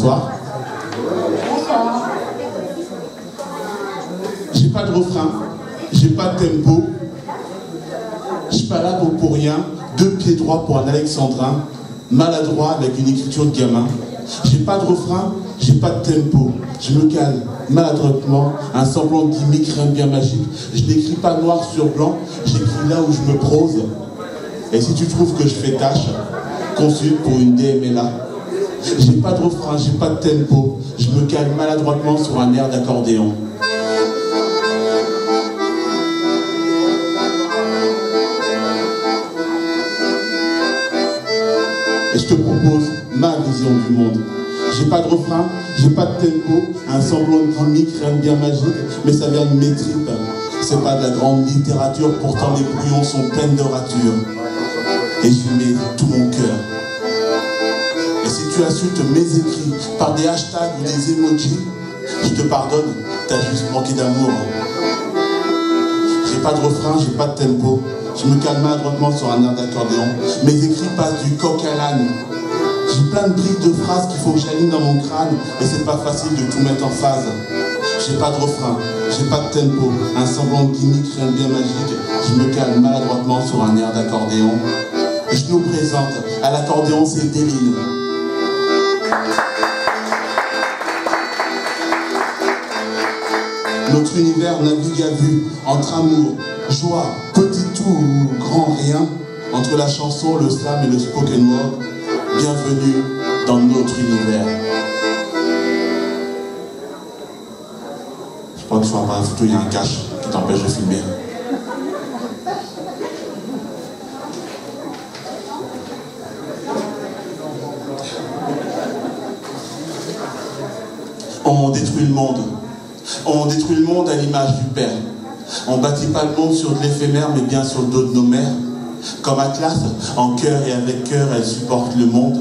Bonsoir. Bonsoir. J'ai pas de refrain, j'ai pas de tempo. Je suis pas là pour rien. Deux pieds droits pour un alexandrin, maladroit avec une écriture de gamin. J'ai pas de refrain, j'ai pas de tempo. Je me cale maladroitement, un semblant de gimmick, rien de bien magique. Je n'écris pas noir sur blanc, j'écris là où je me prose. Et si tu trouves que je fais tâche, consulte pour une DMLA. J'ai pas de refrain, j'ai pas de tempo. Je me cale maladroitement sur un air d'accordéon. Et je te propose ma vision du monde. J'ai pas de refrain, j'ai pas de tempo, un semblant de gimmick, rien de bien magique, mais ça vient de mes tripes. C'est pas de la grande littérature, pourtant les brouillons sont pleins de ratures. Et j'y mets tout mon cœur. Et si tu insultes mes écrits par des hashtags ou des emojis, je te pardonne, t'as juste manqué d'amour. J'ai pas de refrain, j'ai pas de tempo, je me calme maladroitement sur un air d'accordéon. Mes écrits passent du coq à l'âne. J'ai plein de briques de phrases qu'il faut que j'aligne dans mon crâne, et c'est pas facile de tout mettre en phase. J'ai pas de refrain, j'ai pas de tempo, un semblant de gimmick, rien de bien magique. Je me calme maladroitement sur un air d'accordéon. Je nous présente, à l'accordéon, c'est Deline. Notre univers navigue à vue, entre amour, joie, petit tout ou grand rien, entre la chanson, le slam et le spoken word. Bienvenue dans notre univers. Je crois que sur un appareil photo, il y a un cache qui t'empêche de filmer. On détruit le monde. On détruit le monde à l'image du père. On bâtit pas le monde sur de l'éphémère, mais bien sur le dos de nos mères. Comme Atlas, en cœur et avec cœur, elles supportent le monde.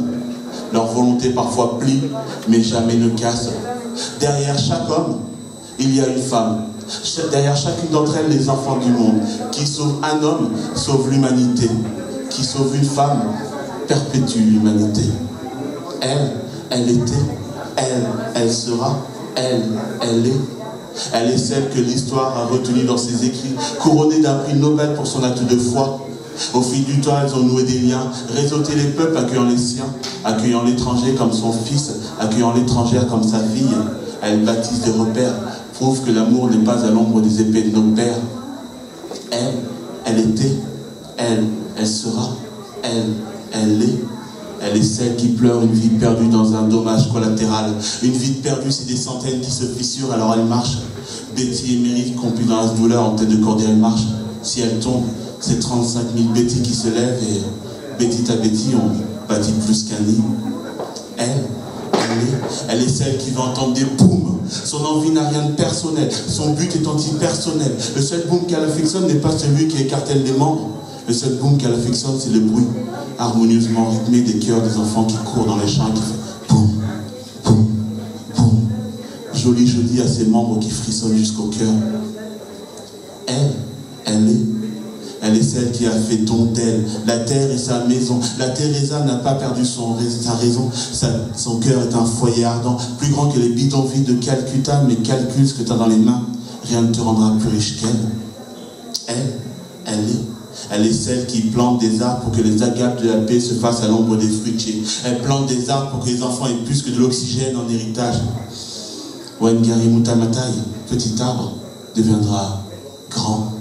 Leur volonté parfois plie, mais jamais ne casse. Derrière chaque homme, il y a une femme. Derrière chacune d'entre elles, les enfants du monde. Qui sauve un homme, sauve l'humanité. Qui sauve une femme, perpétue l'humanité. Elle, elle était. Elle, elle sera. Elle, elle est. Elle est celle que l'histoire a retenue dans ses écrits, couronnée d'un prix Nobel pour son acte de foi. Au fil du temps, elles ont noué des liens, réseauté les peuples, accueillant les siens, accueillant l'étranger comme son fils, accueillant l'étrangère comme sa fille. Elles bâtissent des repères, prouvent que l'amour n'est pas à l'ombre des épées de nos pères. Elle, elle était. Elle, elle sera. Elle, elle est. Elle est celle qui pleure une vie perdue dans un dommage collatéral. Une vie perdue, c'est des centaines qui se fissurent, alors elle marche. Betty et Mary, compris dans la douleur, en tête de cordée, elle marche. Si elle tombe, c'est 35 000 Betty qui se lèvent, et Betty à Betty, on bâtit plus qu'un nid. Elle est celle qui va entendre des boums. Son envie n'a rien de personnel, son but est anti-personnel. Le seul boom qu'elle affectionne n'est pas celui qui écartèle les membres. Le seul boom qu'elle affectionne, c'est le bruit harmonieusement rythmé des cœurs des enfants qui courent dans les champs et qui fait boum, boum, boum. Joli jeudi à ses membres qui frissonnent jusqu'au cœur. Elle est celle qui a fait don d'elle, la terre et sa maison. La Teresa n'a pas perdu sa raison, son cœur est un foyer ardent, plus grand que les bidonvilles de Calcutta, mais calcule ce que tu as dans les mains, rien ne te rendra plus riche qu'elle. Elle est celle qui plante des arbres pour que les agapes de la paix se fassent à l'ombre des fruitiers. Elle plante des arbres pour que les enfants aient plus que de l'oxygène en héritage. Wangari Mutamatai, petit arbre, deviendra grand.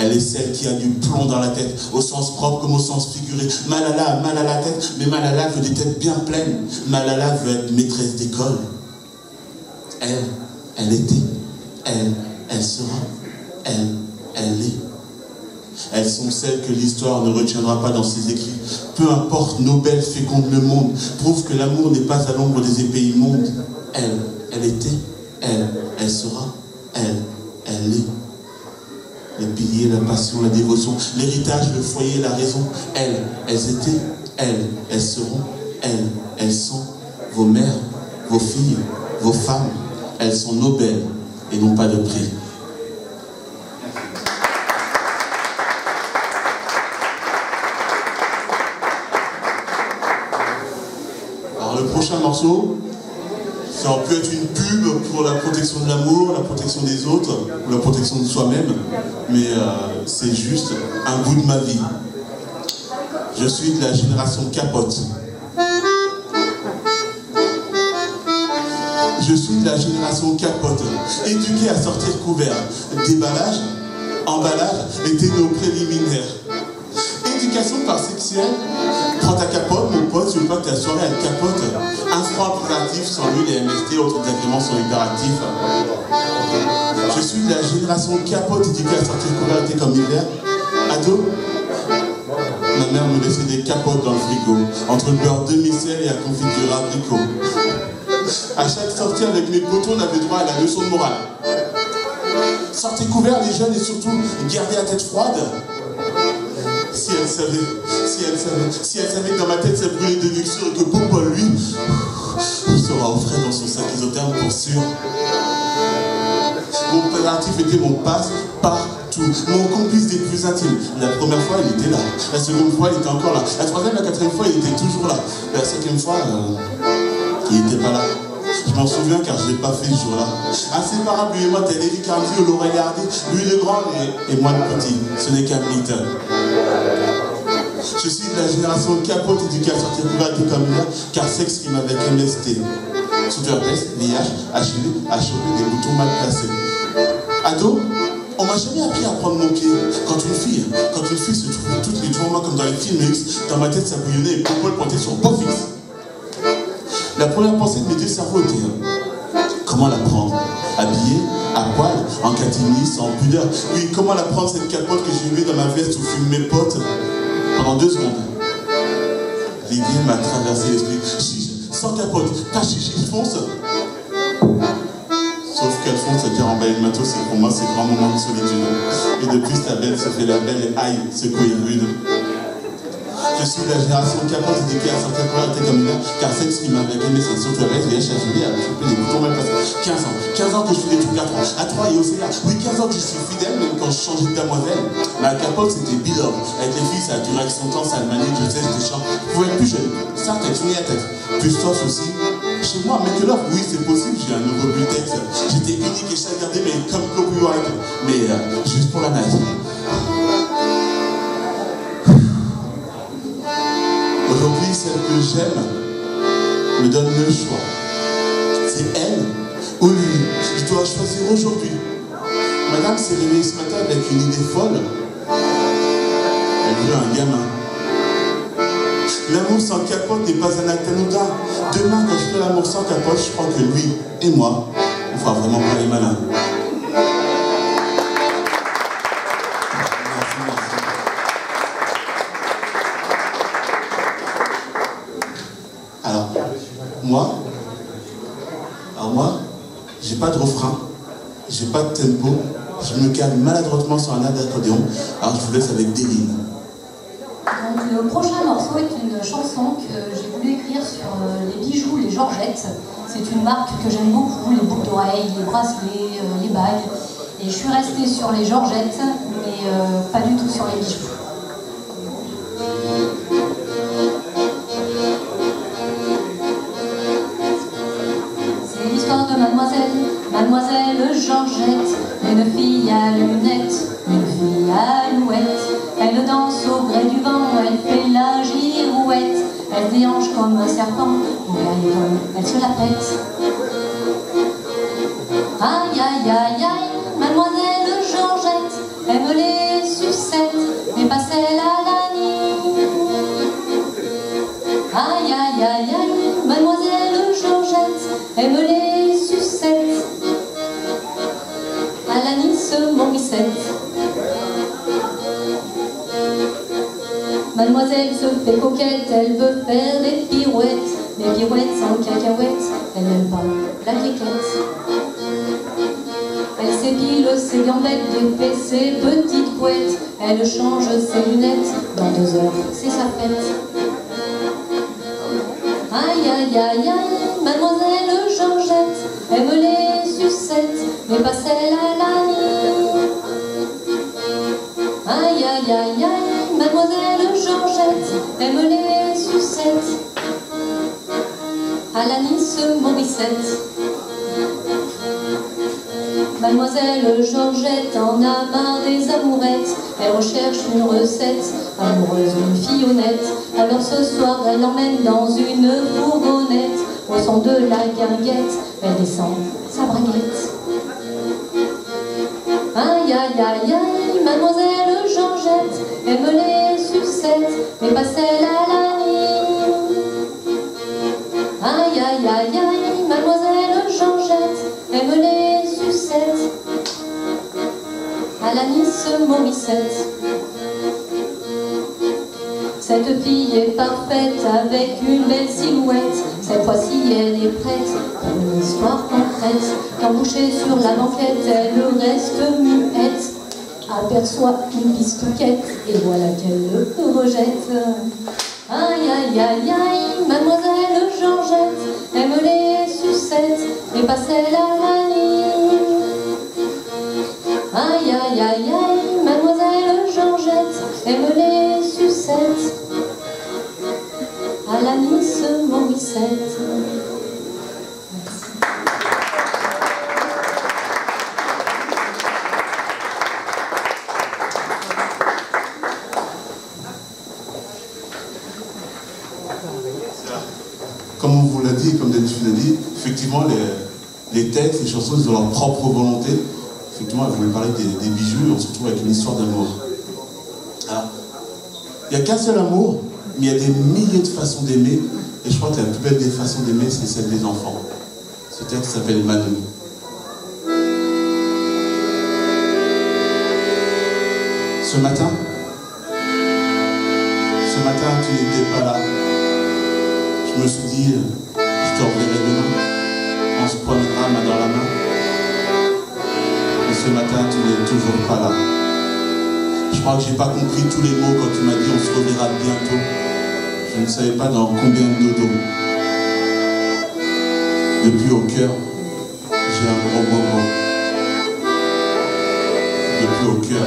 Elle est celle qui a du plomb dans la tête, au sens propre comme au sens figuré. Malala a mal à la tête, mais Malala veut des têtes bien pleines. Malala veut être maîtresse d'école. Elle était. Elle sera. Elle est. Elles sont celles que l'histoire ne retiendra pas dans ses écrits. Peu importe, Nobel féconde le monde, prouve que l'amour n'est pas à l'ombre des épées immondes. Elle était. Elle sera. Elle est. Les piliers, la passion, la dévotion, l'héritage, le foyer, la raison. Elles étaient, elles seront, elles sont. Vos mères, vos filles, vos femmes, elles sont Nobel et n'ont pas de prix. morceau, ça aurait pu être une pub pour la protection de l'amour, la protection des autres, ou la protection de soi-même, mais c'est juste un bout de ma vie. Je suis de la génération capote. Je suis de la génération capote, éduquée à sortir couvert. Déballage, emballage étaient nos préliminaires. Éducation par sexuelle, prends ta capote, mon pote, je veux pas que ta soirée elle capote. Un froid opératif, sans lui les MST, autres agréments sont hyperactifs. Je suis de la génération capote, éduquée à sortir couvert, était comme hiver. Ado, ma mère me laissait des capotes dans le frigo, entre le beurre demi-sel et la confiture abricot. À chaque sortie avec mes potos, on avait droit à la leçon de morale. Sortez couverts les jeunes et surtout, gardez la tête froide. Si elle savait que dans ma tête ça brûlait de luxure et que pour Paul, lui, il sera au frais dans son sac isotherme pour sûr. Mon pératif était mon passe partout, mon complice des plus intimes. La première fois, il était là. La seconde fois, il était encore là. La troisième, la quatrième fois, il était toujours là. Et la cinquième fois, il n'était pas là. Je m'en souviens car je ne l'ai pas fait ce jour-là. Inséparables, lui et moi, tel Évicardio, l'on regardait, lui le grand et moi le petit. Ce n'est qu'un mythe. Je suis de la génération capote éduquée à sortir couvert des communes, car sexe rime avec MST. Sous-vertesse, VIH, HLU, HOP, des boutons mal placés. Ado, on m'a jamais appris à prendre mon pied. Quand une fille se trouve toutes les trois mois comme dans les films X, dans ma tête ça bouillonnait et pourquoi le pointer sur le pot fixe. La première pensée de mes deux cerveaux était comment la prendre? Habillée, à poil, en catimini, sans pudeur. Oui, comment la prendre cette capote que j'ai mis dans ma veste où fument mes potes? Pendant 2 secondes, l'idée m'a traversé l'esprit. Chiche, sans capote, pas chiche, je fonce. Sauf qu'elle fonce, c'est-à-dire emballer le matos, c'est pour moi ces grands moments de solitude. Et depuis, la belle se fait la belle et aïe, secouée rude. Je suis de la génération capable d'éduquer à certaines polarités communaires, car celle qui m'avait aimé, c'est surtout avec les HHV, avec les boutons mal passés. 15 ans que je fais des trucs à 3, à 3 et au CA. Oui, 15 ans que je suis fidèle, même quand je changeais de damoiselle. Ma capote, c'était bilorbe. Avec les filles, ça a duré avec 100 ans, ça a manié, je sais, j'étais chiant. Vous pouvez être plus jeune, ça, t'as fini la tête. Plus soif aussi. Chez moi, mais que l'or, oui, c'est possible, j'ai un nouveau butex. J'étais unique et chagardé, mais comme copyright. Mais juste pour la night. Aujourd'hui, celle que j'aime me donne le choix. C'est elle ou lui. Je dois choisir aujourd'hui. Madame s'est réveillée ce matin avec une idée folle. Elle veut un gamin. L'amour sans capote n'est pas un acte anodin. Demain, quand je fais l'amour sans capote, je crois que lui et moi, on fera vraiment pas les malins. Alors moi, j'ai pas de refrain, j'ai pas de tempo, je me calme maladroitement sur un accordéon, alors je vous laisse avec Deline. Donc le prochain morceau est une chanson que j'ai voulu écrire sur les bijoux, les Georgettes. C'est une marque que j'aime beaucoup, les boucles d'oreilles, les bracelets, les bagues. Et je suis restée sur les Georgettes, mais pas du tout sur les bijoux. Mademoiselle Georgette, une fille à lunettes, une fille à alouette. Elle danse au gré du vent, elle fait la girouette. Elle déhanche comme un serpent, au verrier elle se la pète. Aïe aïe aïe aïe, mademoiselle Georgette aime les sucettes, mais pas celle à la nuit. Aïe aïe aïe aïe, mademoiselle Georgette aime les sucettes. À la Nice Morissette. Mademoiselle se fait coquette, elle veut faire des pirouettes sans cacahuètes, elle n'aime pas la cliquette. Elle s'épile ses gambettes, défait ses petites couettes, elle change ses lunettes, dans 2 heures c'est sa fête. Aïe aïe aïe aïe, mademoiselle Georgette aime les sucettes, mais pas celle à la nuit. Aïe aïe aïe aïe, mademoiselle Georgette aime les sucettes. À la douce Morissette. Mademoiselle Georgette en a marre des amourettes. Elle recherche une recette, amoureuse d'une fille honnête. Alors ce soir elle l'emmène dans une fourgonnette. Au son de la guinguette, elle descend sa braguette. Aïe aïe aïe aïe, mademoiselle Georgette aime les sucettes, mais pas celle à la rime. Aïe aïe aïe aïe, mademoiselle Georgette aime les sucettes, à l'anis Morissette. Cette fille est parfaite avec une belle silhouette. Cette fois-ci elle est prête pour une histoire concrète. Quand bouchée sur la banquette, elle reste muette. Aperçoit une pistouquette et voilà qu'elle le rejette. Aïe aïe aïe aïe, mademoiselle Georgette aime les sucettes mais pas celle à la ligne. Aïe aïe aïe aïe, mademoiselle Georgette aime les sucettes, à l'anis Morissette. Merci. Comme on vous l'a dit, comme d'habitude l'a dit, effectivement les textes, les chansons, ils ont leur propre volonté. Effectivement, elle voulait parler des bijoux et on se retrouve avec une histoire d'amour. Il n'y a qu'un seul amour, mais il y a des milliers de façons d'aimer. Et je crois que la plus belle des façons d'aimer, c'est celle des enfants. Ce texte s'appelle Manon. Ce matin, tu n'étais pas là. Je me suis dit, je te reverrai demain. On se promènera main dans la main. Mais ce matin, tu n'es toujours pas là. Je crois que j'ai pas compris tous les mots quand tu m'as dit on se reverra bientôt. Je ne savais pas dans combien de dodo. Depuis au cœur, j'ai un gros bobo. Depuis au cœur,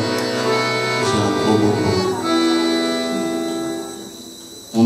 j'ai un gros bobo. On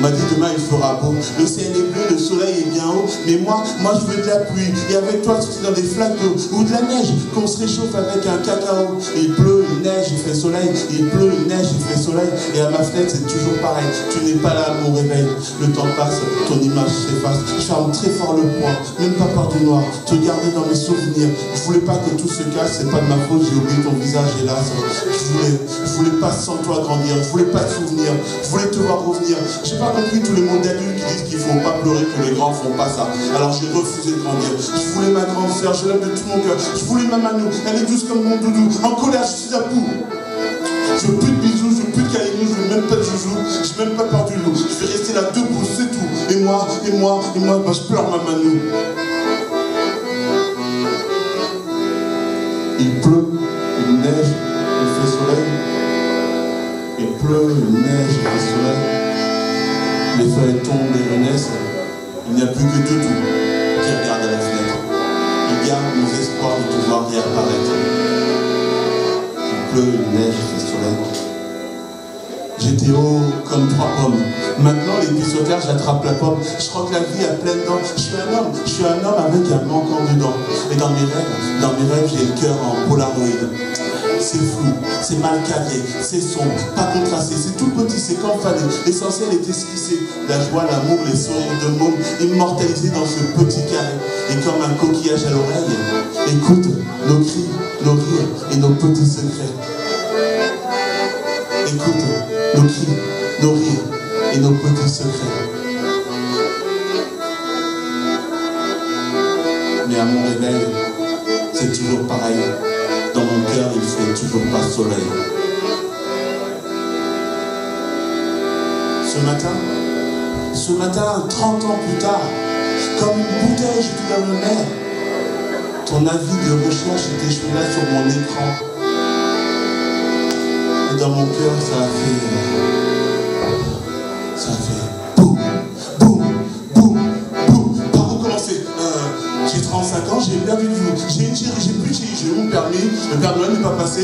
m'a dit demain il fera beau. Le ciel est bleu, le soleil est bien haut. Mais moi je veux de la pluie. Et avec toi c'est dans des flaques d'eau ou de la neige qu'on se réchauffe avec un cacao. Il pleut, il neige, il fait soleil. Il pleut, il neige, il fait soleil. Et à ma fenêtre c'est toujours pareil. Tu n'es pas là à mon réveil. Le temps passe, ton image s'efface. Je ferme très fort le poing, même pas par du noir. Te garder dans mes souvenirs. Je voulais pas que tout se casse, c'est pas de ma faute. J'ai oublié ton visage hélas. Je voulais pas sans toi grandir. Je voulais pas te souvenir. Je voulais te voir revenir. J'ai pas compris tous les mondes adultes qui disent qu'il faut pas pleurer, que les grands font pas ça. Alors j'ai refusé de grandir. Je voulais ma grande sœur, je l'aime de tout mon cœur. Je voulais ma Manou, elle est douce comme mon doudou. En colère, je suis à bout. Je veux plus de bisous, je veux plus de câlinou, je veux même pas de joujou. J'ai même pas peur du loup. Je vais rester là debout, c'est tout. Et moi, bah, je pleure ma Manou. Il pleut, il neige, il fait soleil. Il pleut, il neige, il fait soleil. Les feuilles tombent et renaissent. Il n'y a plus que deux tout qui regardent à la fenêtre. Il garde nos espoirs de pouvoir y apparaître. Il pleut, il neige, il fait soleil. J'étais haut comme trois pommes. Maintenant, les pieds sur terre, j'attrape la pomme. Je croque la vie à pleines dents. Je suis un homme avec un manque en dedans. Et dans mes rêves, j'ai le cœur en polaroïde. C'est flou, c'est mal carré, c'est sombre, pas contrasté, c'est tout petit, c'est comme fané. L'essentiel est esquissé, la joie, l'amour, les sourires de môme, immortalisés dans ce petit carré. Et comme un coquillage à l'oreille, écoute nos cris, nos rires et nos petits secrets. Écoute nos cris, nos rires et nos petits secrets. Mais à mon réveil, c'est toujours pareil. Dans mon cœur, il fait toujours pas soleil. Ce matin, 30 ans plus tard, comme une bouteille, j'étais dans le mer. Ton avis de recherche était joué là sur mon écran. Et dans mon cœur, ça a fait boum, boum, boum, boum. Par où commencer? J'ai 35 ans, j'ai perdu du monde. J'ai une chérie, j'ai plus de chérie, j'ai mon permis. Le Père Noël n'est pas passé.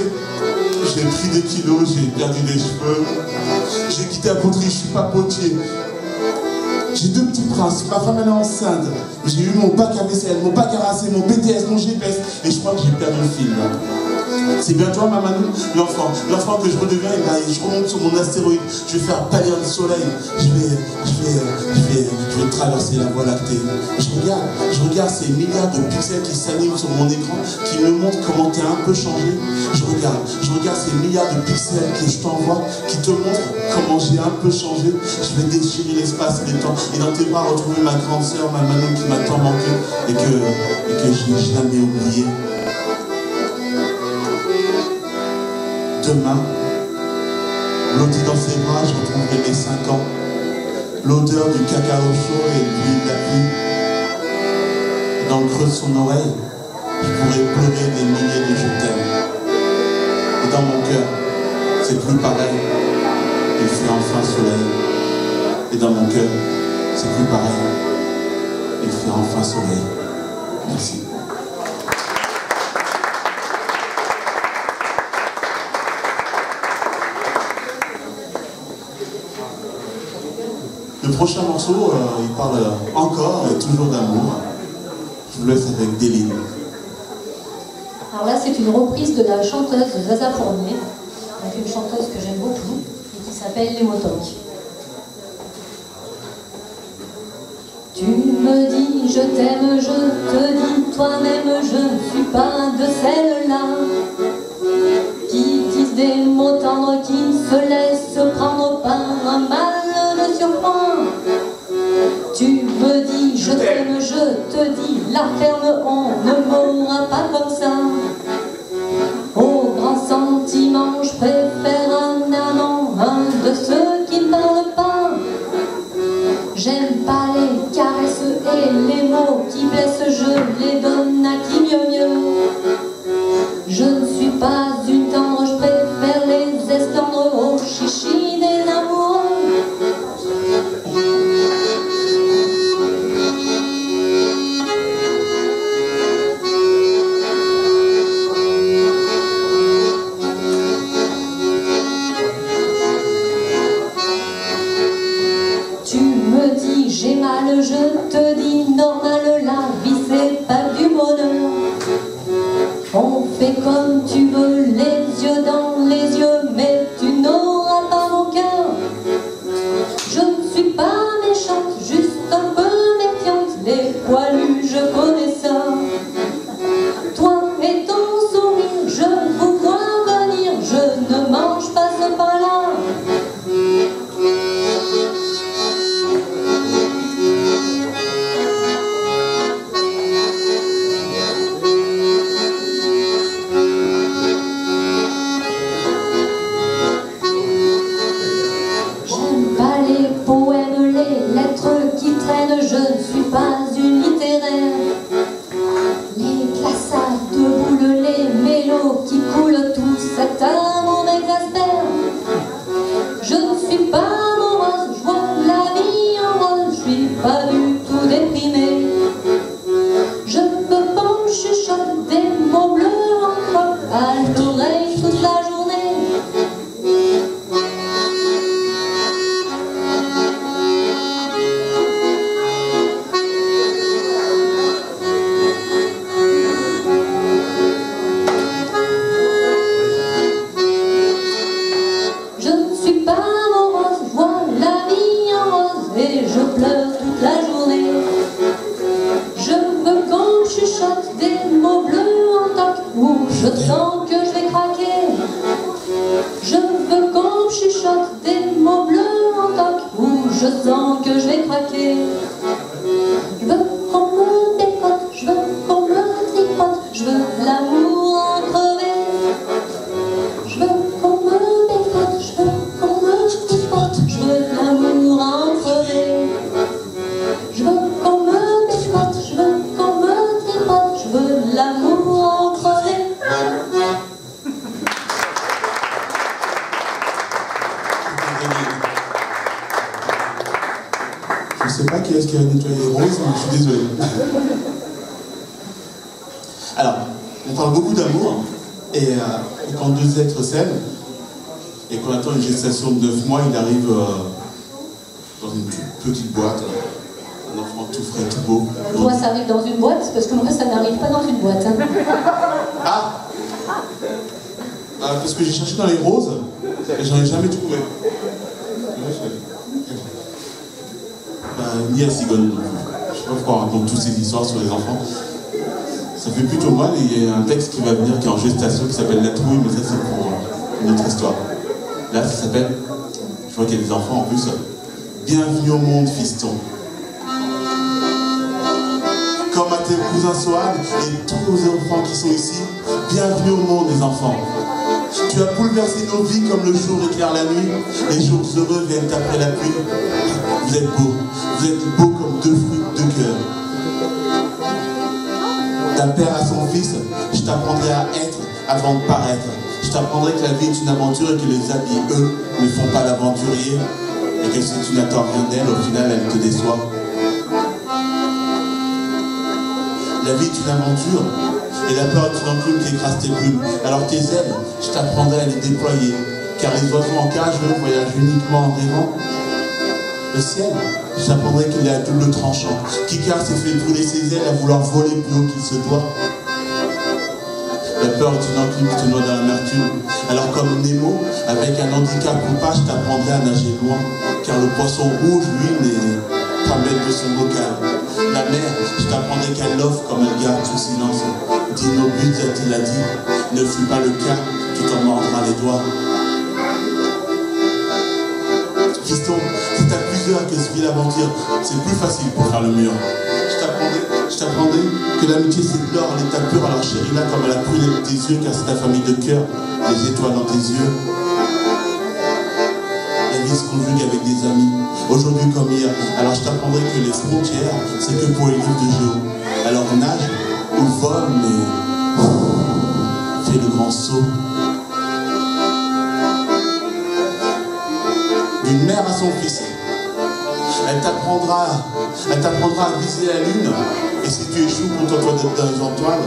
J'ai pris des kilos, j'ai perdu des cheveux. J'ai quitté la poterie, je suis pas potier. J'ai deux petit prince, ma femme elle est enceinte, j'ai eu mon bac à vaisselle, mon bac à raser, mon BTS, mon GPS, et je crois que j'ai perdu le fil. C'est bien toi ma Manou, l'enfant que je redeviens, et là, je remonte sur mon astéroïde, je vais faire pâlir le soleil, je vais traverser la voie lactée. Je regarde ces milliards de pixels qui s'animent sur mon écran, qui me montrent comment t'es un peu changé. Je regarde ces milliards de pixels que je t'envoie, qui te montrent comment j'ai un peu changé. Je vais déchirer l'espace et les temps, et dans tes bras retrouver ma grande sœur, ma Manou qui m'a tant manqué, et que je n'ai jamais oublié. Demain, blotti dans ses bras, je retrouverai mes 5 ans, l'odeur du cacao chaud et de l'huile d'appui. Dans le creux de son oreille, je pourrais pleurer des milliers de je t'aime. Et dans mon cœur, c'est plus pareil, il fait enfin soleil. Et dans mon cœur, c'est plus pareil, il fait enfin soleil. Merci. Le prochain morceau, il parle encore et toujours d'amour. Je vous laisse avec Deline. Alors là, c'est une reprise de la chanteuse Zaza Fournier, avec une chanteuse que j'aime beaucoup et qui s'appelle Les Motocs. Tu me dis je t'aime, je te dis toi-même, je ne suis pas de celles-là qui disent des mots tendres, qui se laissent prendre par un mal de surprendre. Tu me dis je t'aime, je te dis la ferme, on ne mourra pas comme ça. Au grand sentiment, je préfère un amant, un de ceux qui ne parlent pas. J'aime pas les caresses et les mots qui blessent, je les donne à qui mieux mieux. Je ne suis pas une tendre, je préfère les estendre au chichi des amoureux. Je te dis normal, la vie c'est pas du bonheur. On fait comme tu veux, les yeux dans les yeux, mais tu n'auras pas mon cœur. Je ne suis pas méchante, juste un peu méfiante, les poilus je connais ça. Toi et ton sourire, je vous vois venir, je ne mange pas ce pain-là. De 9 mois, il arrive dans une petite boîte Un enfant tout frais, tout beau. Toi, ça arrive dans une boîte, parce que moi, ça n'arrive pas dans une boîte. Hein. Ah, parce que j'ai cherché dans les roses, et j'en ai jamais trouvé. Ni à Cigogne. Je sais pas pourquoi on raconte toutes ces histoires sur les enfants. Ça fait plutôt mal, et il y a un texte qui va venir, qui est en gestation, qui s'appelle La Trouille, mais ça c'est pour une autre histoire. Là, ça s'appelle, je vois qu'il y a des enfants en plus, Bienvenue au monde, fiston. Comme à tes cousins Swan et tous les enfants qui sont ici, bienvenue au monde des enfants. Tu as bouleversé nos vies comme le jour éclaire la nuit, les jours heureux viennent après la pluie. Vous êtes beaux comme deux fruits de cœur. D'un père à son fils, je t'apprendrai à être avant de paraître. Je t'apprendrai que la vie est une aventure et que les amis, eux, ne font pas l'aventurier. Et que si tu n'attends rien d'elle, au final, elle te déçoit. La vie est une aventure, et la peur est une enclume qui écrase tes plumes. Alors tes ailes, je t'apprendrai à les déployer. Car les oiseaux en cage, eux, voyagent uniquement en rêvant. Le ciel, j'apprendrai qu'il est à double tranchant, qu'Icar s'est fait brûler ses ailes à vouloir voler plus haut qu'il se doit. La peur est une enclume qui te noie dans l'amertume. Alors comme Nemo, avec un handicap ou pas, je t'apprendrai à nager loin, car le poisson rouge, lui, n'est pas maître de son bocal. La mer, je t'apprendrai qu'elle offre comme elle garde tout silence. Dis nos buts, a-t-il à dire, ne fuis pas le cas, tu t'en mordras les doigts. Fiston, c'est à plusieurs que se vit l'aventure, c'est plus facile pour faire le mur. Je t'apprendrai que l'amitié c'est de l'or en état pur, alors chérie là comme à la brûlée de tes yeux, car c'est ta famille de cœur, les étoiles dans tes yeux. La vie se conjugue avec des amis, aujourd'hui comme hier, alors je t'apprendrai que les frontières, c'est que pour les livres de géo. Alors nage ou vole, mais fais le grand saut. D'une mère à son fils, elle t'apprendra à viser la lune, et si tu échoues, contente-toi d'être dans les étoiles.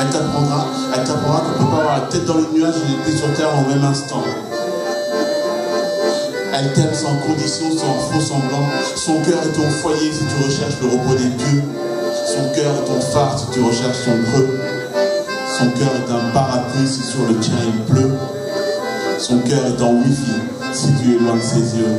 Elle t'apprendra qu'on peut pas avoir la tête dans les nuages et les pieds sur terre au même instant. Elle t'aime sans condition, sans faux semblant. Son cœur est ton foyer si tu recherches le repos des dieux. Son cœur est ton phare si tu recherches son creux. Son cœur est un parapluie si sur le tien il pleut. Son cœur est en wifi, si tu es loin de ses yeux.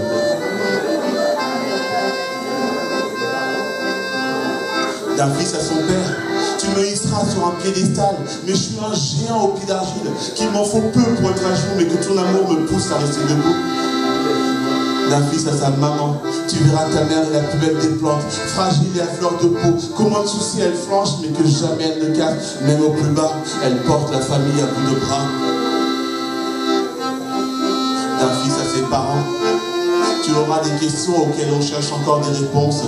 D'un fils à son père, tu me hisseras sur un piédestal, mais je suis un géant au pied d'argile, qu'il m'en faut peu pour être à jour, mais que ton amour me pousse à rester debout. D'un fils à sa maman, tu verras ta mère est la plus belle des plantes, fragile et à fleur de peau, qu'au moins de soucis elle flanche, mais que jamais elle ne cache, même au plus bas, elle porte la famille à bout de bras. D'un fils à ses parents, tu auras des questions auxquelles on cherche encore des réponses.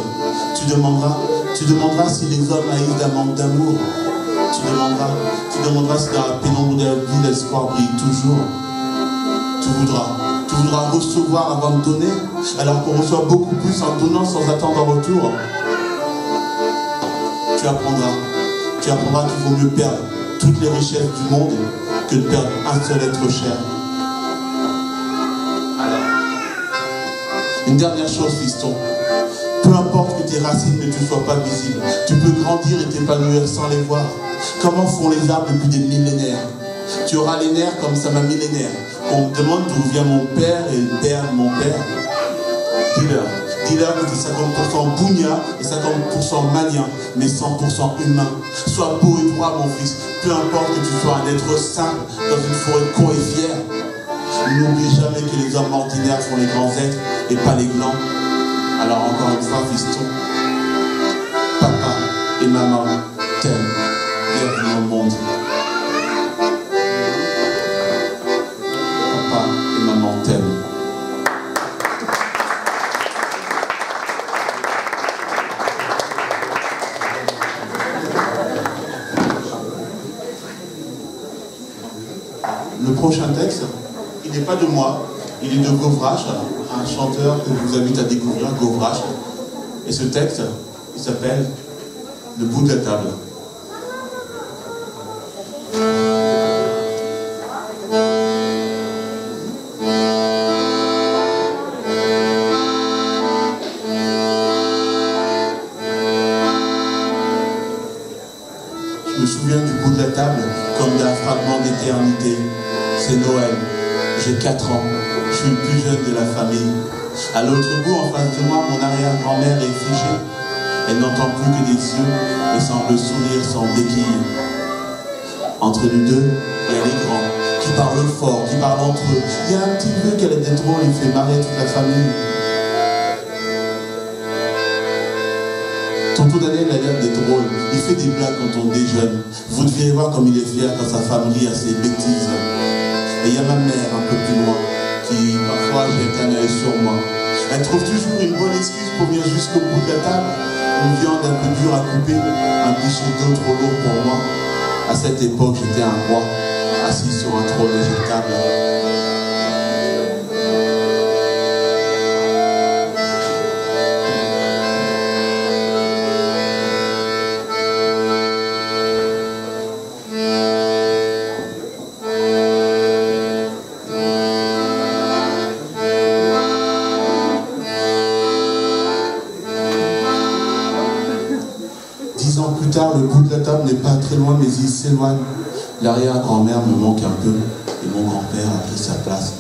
Tu demanderas si les hommes haïssent d'un manque d'amour. Tu demanderas si dans la pénombre de la vie l'espoir brille toujours. Tu voudras recevoir avant de donner, alors qu'on reçoit beaucoup plus en donnant sans attendre un retour. Tu apprendras qu'il vaut mieux perdre toutes les richesses du monde que de perdre un seul être cher. Une dernière chose, fiston, peu importe que tes racines ne te soient pas visibles, tu peux grandir et t'épanouir sans les voir. Comment font les arbres depuis des millénaires? Tu auras les nerfs comme ça m'a millénaire. Qu'on me demande d'où vient mon père et le père de mon père. Dis-leur que t'es 50% bougna et 50% malien, mais 100% humain. Sois beau et droit, mon fils, peu importe que tu sois un être simple dans une forêt con et fière. N'oublie jamais que les hommes ordinaires sont les grands êtres et pas les glands. Alors encore une fois, fiston, papa et maman t'aiment. Bienvenue au monde. Papa et maman t'aiment. Le prochain texte, il n'est pas de moi, il est de Gauvrache, un chanteur que je vous invite à découvrir, Gauvrache. Et ce texte, il s'appelle Le bout de la table. Je me souviens du bout de la table comme d'un fragment d'éternité. C'est Noël. J'ai 4 ans. Je suis le plus jeune de la famille. À l'autre bout, en face de moi, mon arrière-grand-mère est figée. Elle n'entend plus que des yeux et semble sourire sans béquille. Entre les deux, il y a les grands qui parlent fort, qui parlent entre eux. Il y a un petit peu qu'elle est d'être drôle et fait marrer toute la famille. Tonton Daniel a l'air d'être drôle. Il fait des blagues quand on déjeune. Vous deviez voir comme il est fier quand sa femme rit à ses bêtises. Et il y a ma mère un peu plus loin qui parfois jette un œil sur moi. Elle trouve toujours une bonne excuse pour venir jusqu'au bout de la table. Une viande un peu dure à couper, un pichet d'eau trop lourd pour moi. À cette époque, j'étais un roi, assis sur un trône éjectable. Le bout de la table n'est pas très loin, mais il s'éloigne. L'arrière-grand-mère me manque un peu, et mon grand-père a pris sa place.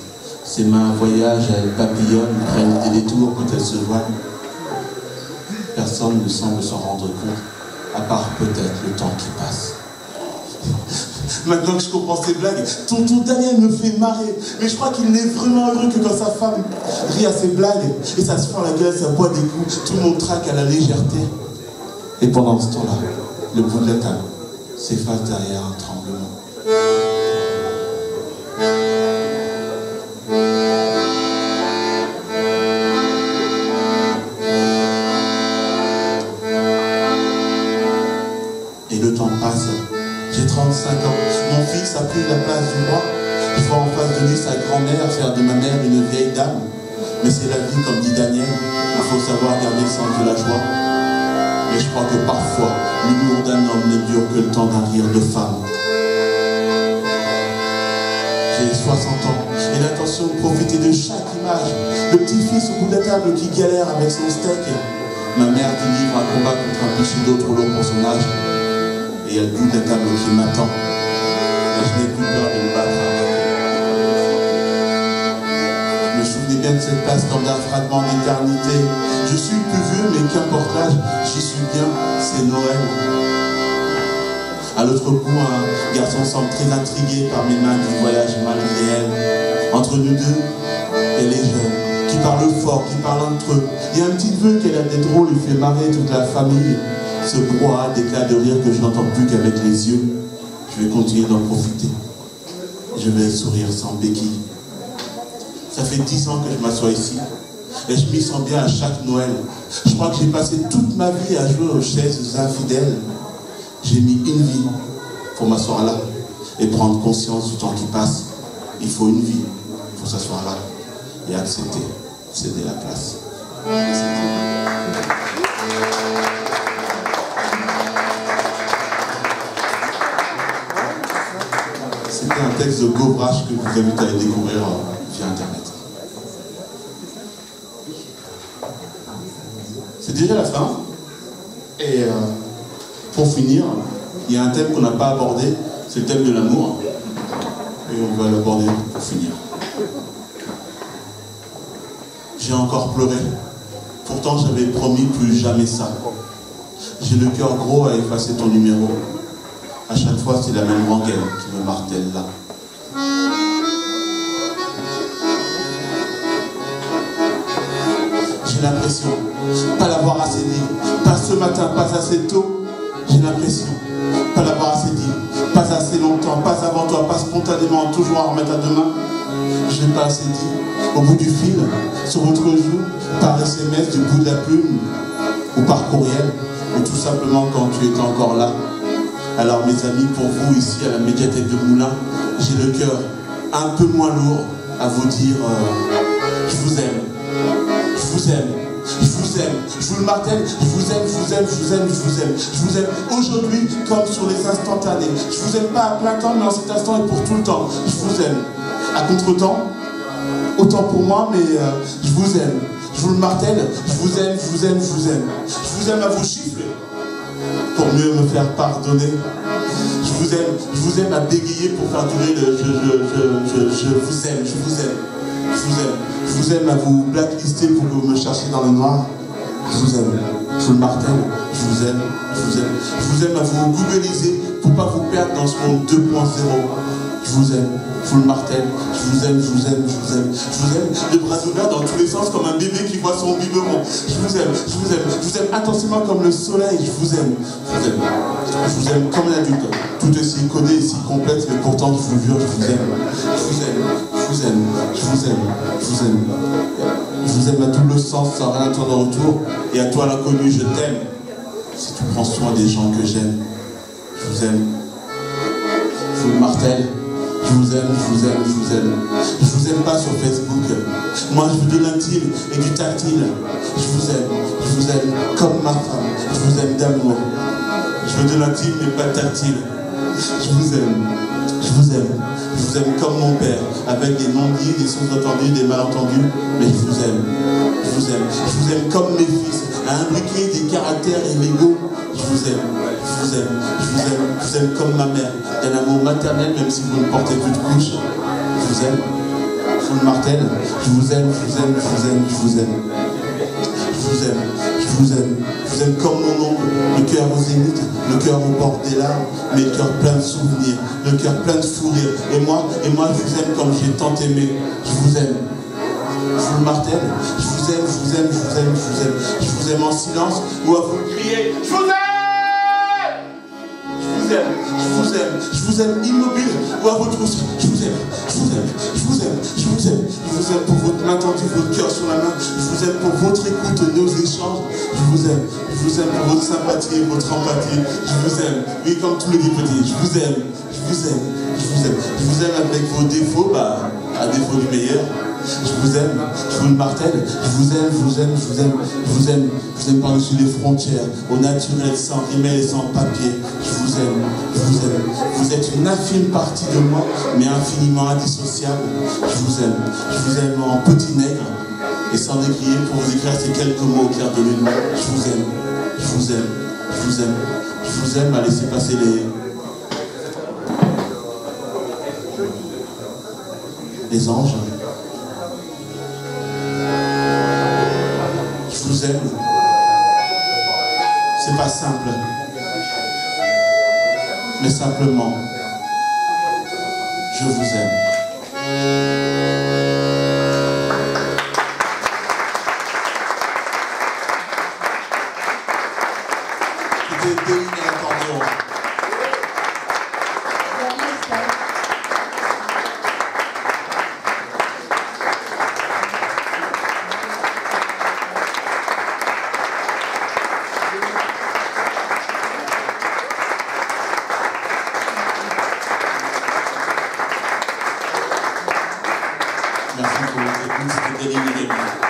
Ses mains voyagent, elles papillonnent, prennent des détours quand elles se voient. Personne ne semble s'en rendre compte, à part peut-être le temps qui passe. Maintenant que je comprends ces blagues, tonton Daniel me fait marrer, mais je crois qu'il n'est vraiment heureux que quand sa femme rit à ses blagues, et ça se fend la gueule, ça boit des coups, tout le monde traque à la légèreté. Et pendant ce temps-là, le bout de la table s'efface derrière un tremblement. Et le temps passe. J'ai 35 ans. Mon fils a pris la place du roi. Il faut en face de lui sa grand-mère faire de ma mère une vieille dame. Mais c'est la vie, comme dit Daniel. Il faut savoir garder le sens de la joie. Et je crois que parfois, l'humour d'un homme ne dure que le temps d'un rire de femme. J'ai 60 ans et l'intention de profiter de chaque image. Le petit-fils au bout de la table qui galère avec son steak. Ma mère délivre un combat contre un péché d'eau trop lourd pour son âge. Et il y a le bout de la table qui m'attend. Et je n'ai plus peur de me battre. Je me souvenais bien de cette place comme d'un fragment d'éternité. Je suis plus vieux, mais qu'importe l'âge, j'y suis bien, c'est Noël. À l'autre bout, un garçon semble très intrigué par mes mains qui voyagent malgré elles. Entre nous deux, elle est jeune, qui parle fort, qui parle entre eux. Il y a un petit vœu qu'elle a des drôles, lui fait marrer toute la famille. Ce brouhaha d'éclats de rire que je n'entends plus qu'avec les yeux. Je vais continuer d'en profiter. Je vais sourire sans béquille. Ça fait 10 ans que je m'assois ici. Et je m'y sens bien à chaque Noël. Je crois que j'ai passé toute ma vie à jouer aux chaises infidèles. J'ai mis une vie pour m'asseoir là et prendre conscience du temps qui passe. Il faut une vie pour s'asseoir là et accepter, céder la place. C'était un texte de Gauvrache que je vous invite à aller découvrir via Internet. C'est déjà la fin, et pour finir, il y a un thème qu'on n'a pas abordé, c'est le thème de l'amour, et on va l'aborder pour finir. J'ai encore pleuré, pourtant j'avais promis plus jamais ça. J'ai le cœur gros à effacer ton numéro, à chaque fois c'est la même rengaine qui me martèle là. J'ai l'impression, pas l'avoir assez dit, pas ce matin, pas assez tôt. J'ai l'impression, pas l'avoir assez dit, pas assez longtemps, pas avant toi, pas spontanément, toujours à remettre à demain. Je n'ai pas assez dit, au bout du fil, sur votre joue, par SMS du bout de la plume, ou par courriel, ou tout simplement quand tu étais encore là. Alors mes amis, pour vous ici à la médiathèque de Moulins, j'ai le cœur un peu moins lourd à vous dire je vous aime. Je vous aime, je vous aime, je vous le martèle, je vous aime, je vous aime, je vous aime, je vous aime, je vous aime aujourd'hui comme sur les instantanés. Je vous aime pas à plein temps, mais en cet instant et pour tout le temps. Je vous aime à contre-temps, autant pour moi, mais je vous aime. Je vous le martèle, je vous aime, je vous aime, je vous aime. Je vous aime à vous chiffler pour mieux me faire pardonner. je vous aime à bégayer pour faire durer le je vous aime. Je vous aime à vous blacklister pour que vous me cherchiez dans le noir. Je vous aime. Je le martèle. Je vous aime. Je vous aime. Je vous aime à vous googliser pour pas vous perdre dans ce monde 2.0. Je vous aime. Je vous le martèle. Je vous aime. Je vous aime. Je vous aime. Je vous aime. Les bras ouverts dans tous les sens comme un bébé qui voit son biberon. Je vous aime. Je vous aime. Je vous aime intensément comme le soleil. Je vous aime. Je vous aime. Je vous aime comme un adulte. Tout est si codé et si complexe, mais pourtant je vous jure, je vous aime. Je vous aime. Je vous aime, je vous aime, je vous aime. Je vous aime à double sens, sans rien attendre en retour. Et à toi l'inconnu, je t'aime. Si tu prends soin des gens que j'aime, je vous aime. Je vous le martèle. Je vous aime, je vous aime, je vous aime. Je vous aime pas sur Facebook. Moi, je vous donne un deal et du tactile. Je vous aime comme ma femme. Je vous aime d'amour. Je vous donne un deal mais pas tactile. Je vous aime. Je vous aime. Je vous aime comme mon père, avec des non-dits, des sous-entendus, des malentendus, mais je vous aime. Je vous aime. Je vous aime comme mes fils, à imbriquer des caractères illégaux. Je vous aime. Je vous aime. Je vous aime. Je vous aime comme ma mère, d'un amour maternel, même si vous ne portez plus de couche. Je vous aime. Je vous le martèle. Je vous aime. Je vous aime. Je vous aime. Je vous aime. Je vous aime. Je vous aime. Je vous aime comme mon oncle, le cœur au zénith, le cœur au bord des larmes, mais le cœur plein de souvenirs, le cœur plein de fous rires. Et moi, je vous aime comme j'ai tant aimé. Je vous aime. Je vous le martèle. Je vous aime, je vous aime, je vous aime, je vous aime. Je vous aime en silence ou à vous crier. Je vous aime. Je vous aime. Je vous aime. Je vous aime immobile ou à votre aussi. Je vous aime. Je vous aime. Je vous aime. Je vous aime. Je vous aime pour votre main tendue, votre cœur sur la main. Je vous aime pour votre écoute de nos échanges. Je vous aime. Je vous aime pour votre sympathie et votre empathie. Je vous aime. Oui, comme tous les petits. Je vous aime. Je vous aime. Je vous aime. Je vous aime avec vos défauts, bah, à défaut du meilleur. Je vous aime. Je vous le martèle. Je vous aime. Je vous aime. Je vous aime. Je vous aime. Je vous aime par-dessus les frontières, au naturel, sans email et sans papier. Je vous aime. Je vous aime. Vous êtes une infime partie de moi, mais infiniment indissociable. Je vous aime. Je vous aime en petit nègre et sans décrier pour vous écrire ces quelques mots au clair de lune. Je vous aime. Je vous aime, je vous aime, je vous aime à laisser passer les anges. Je vous aime. C'est pas simple, mais simplement, je vous aime. Merci pour votre écoute, c'était Deline.